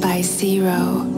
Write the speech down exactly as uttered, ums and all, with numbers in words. by zero.